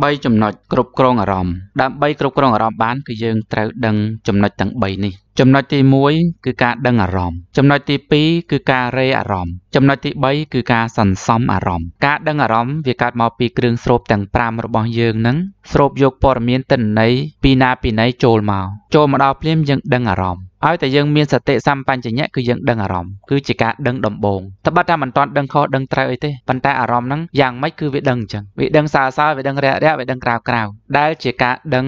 ใบจำนวนกรุบกรองอารมณ์ดับใบกรุบกรองอารมณ์บ้านคือยังเติร์ดังจำนวนตั้งใบนี่จำนวนที่มวยคือการดังอารมณ์จำนวนที่ปีคือการเรอารมณ์จำนวนที่ใบคือการสั่นซ้ำอารมณ์การดังอารมณ์วิการมาปีกรึงสโลปตั้งปรามระบองยังนั้นสโลปยกปอดเมียนตั้งในปีนาโจลมาเอาเพลียมยังดังอารมณ์เอาแต่ยังมีสติสัมปันจะเนี้ยคือยังดังอารมณ์คือจิกาดังดมบงถ้าบัดดามันตอนดังคอดังไตรเตปันแต่อารมณ์นั้นอย่างไม่คือวิดังจังวิดังสาวิดังเระวิดังกราวได้จิกาดัง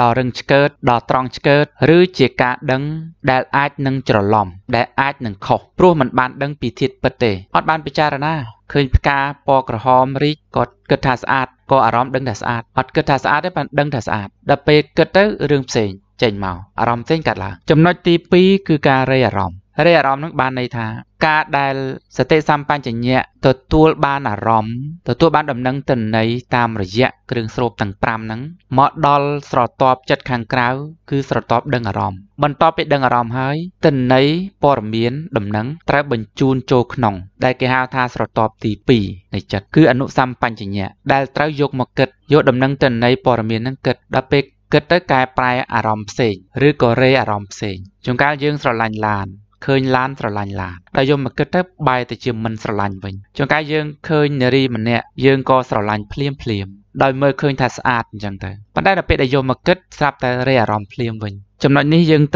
ดอรังเกิดดอตรองเกิดหรือจิกาดังได้อาจหนึ่งจรลอมได้อาจหนึ่งขบพรูมันบานดังปีทิศปเตอดบานปิจารณาคืนกาปอกระหอมริกดกระถาสะอาดก็อารมณ์ดังแต่สะอาดอดกระถาสะอาดได้ปันดังแต่สะอาดดับเปกระเตอเรื่องเสียงเจนเมาอารมณ์เส้นกัดละจำนวนตีปีคือการเรียรอมนักบานในทาการได้สเตซัมปันจะเนี้ยตัวบานอารมณ์ตัวบานดำนังตึงในตามระยะเครื่องสรุปต่างปรามนังเหมาะดอลสอดตอบจัดขังกล่าวคือสอดตอบดังอารมณ์บรรทอบเป็นดังอารมณ์หายตึงในปอดเมียนดำนังตราบรรจุนโจขนงได้แก่หาทาสอดตอบตีปีในจัดคืออนุซัมปันจะเนี้ยได้ตรายกมาเกิดยกดำนังตึงในปอดเมียนนังเกิดดับเปกเกิดได้กายปลายอารมณ์เสกหรือก่อเรอารมณ์เสกจงการยืงสลันลานเคยล้านสลันลานได้ยมมาเกิดได้ใบแต่เชื่อมันสลันไปจงการยืงเคยเนรีมันเนี่ยยืงก่อสลันเพลียมโดยเมื่อเคยทัดสะอาดจังแต่ปัจจัยเราเป็นได้ยมมาเกิดทราบแต่เรอารมณ์เพลียมไปจำนวนนี้ยังเ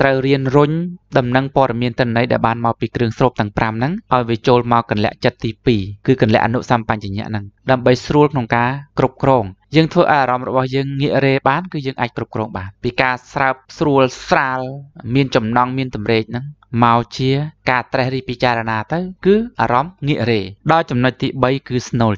ตาเรียนรุนดำนังปอดเมียนตันในเดบานมาปีกรึงสลบต่างปรามนั้นเอาไปโจลมากันและจัดตีปีคือกันและอนุสัมปันอย่างเงี้ยนั่งดำไปสรุปของกากรุบกรองยังทั่วอารมณ์ว่ายังเงเรบ้านคือยังไอกรุบกรองบ้านปีกาสราบสรุปสราลเมียนจำนองเมียนตำเรจนั้นเมาเชียการตรีพิจารณาเต้คืออารมณ์เงเรได้จำนวนที่ใบคือสโนล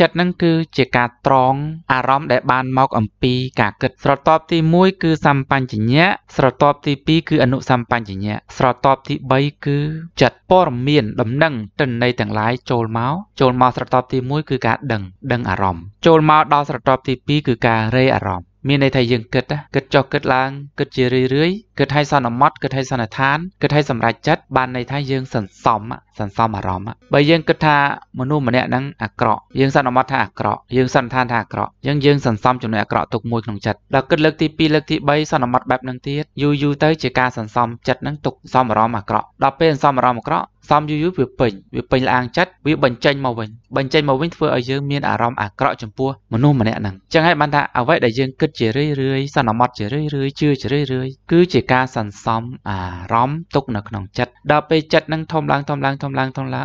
จัดนั่นคือเจกาตรองอารมณ์เดบานมาอัมปีกาเกิดสรตอบที่มุ้ยคือสัมปันอย่างเงี้ยสรตอบที่ปีคืออนุสัมปันอย่างเงี้ยสรตอบที่ใบคือจัดปอดเมียนดำนังตันในต่างหลายโจลเมาสรตอบที่มุ้ยคือการดังอารมณ์โจลเมาดาวสรตอบที่ปีคือการเรอารมณ์มีในไทยยังเกิดจอกเกิดลางเกิดเจริญเรื่อยเกิดไทยสอนอมดเกิดไทยสอนทานเกิดไทยสำราญจัดบานในไทยยังสันซ้อมอารมณ์ใบยังเกิดทามนุษย์มันเนี่ยนั่งอักเกาะยังสอนอมดท่าอักเกาะยังสอนทานท่าอักเกาะยังสันซ้อมจนในอักเกาะตกมวยของจัดเราเกิดเลิกตีปีเลิกตีใบสอนอมดแบบนั่งเทียดยูเตยเจกาสันซ้อมจัดนั่งตกซ้อมอารมณ์อักเกาะเราเป็นซ้อมอารมณ์อักเกาะซ้อมยูวิปปิญลางจัดวิบัญเจนมาวิญบัญเจนมาวิญเพื่อเอายังมีอารมณ์อักเกาะจมพัวมนุษย์มันเนี่ยนั่งจังให้บรรดาเอาไว้ได้ยังเกิดเจริญเรื่อยสนอมดเจริญเรื่อยชื่อเจริญเรื่อยคือเจกาสันซ้อมอารมณ์ตกหนักหนองจัดดาวไปจัดนั่งทำลัง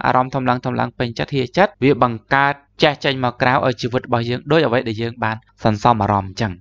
อารมณ์ทำลังเป็นจัดเทียจัดวิบังการแจกใจมากราวเอาชีวิตบ่อยยังโดยเอาไว้ได้ยังบานสันซ้อมอารมณ์จัง